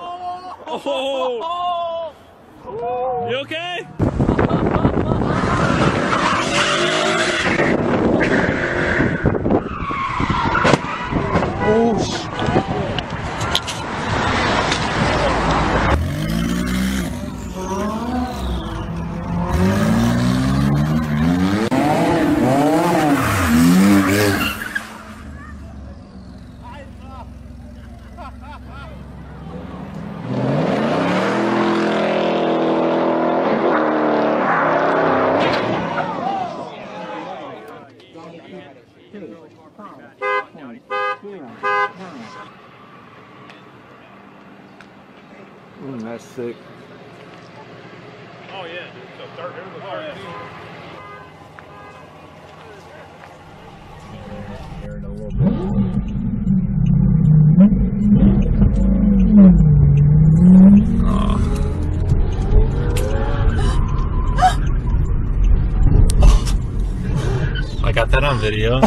Oh! You okay? That's sick. Oh yeah, dude. So third, here's the third. Here in a little bit. I got that on video.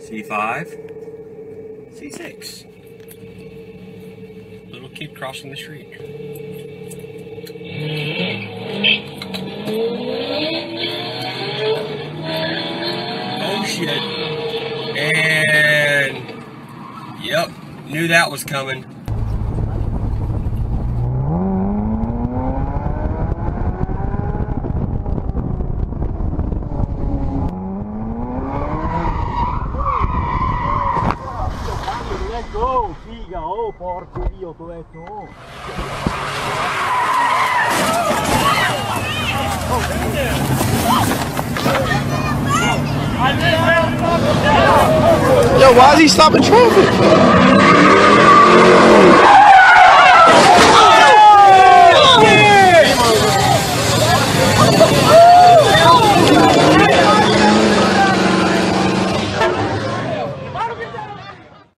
C5, C6. Little kid crossing the street. Oh shit. And yep, knew that was coming. Porco io t'ho detto oh. Yo, why is he stopping traffic?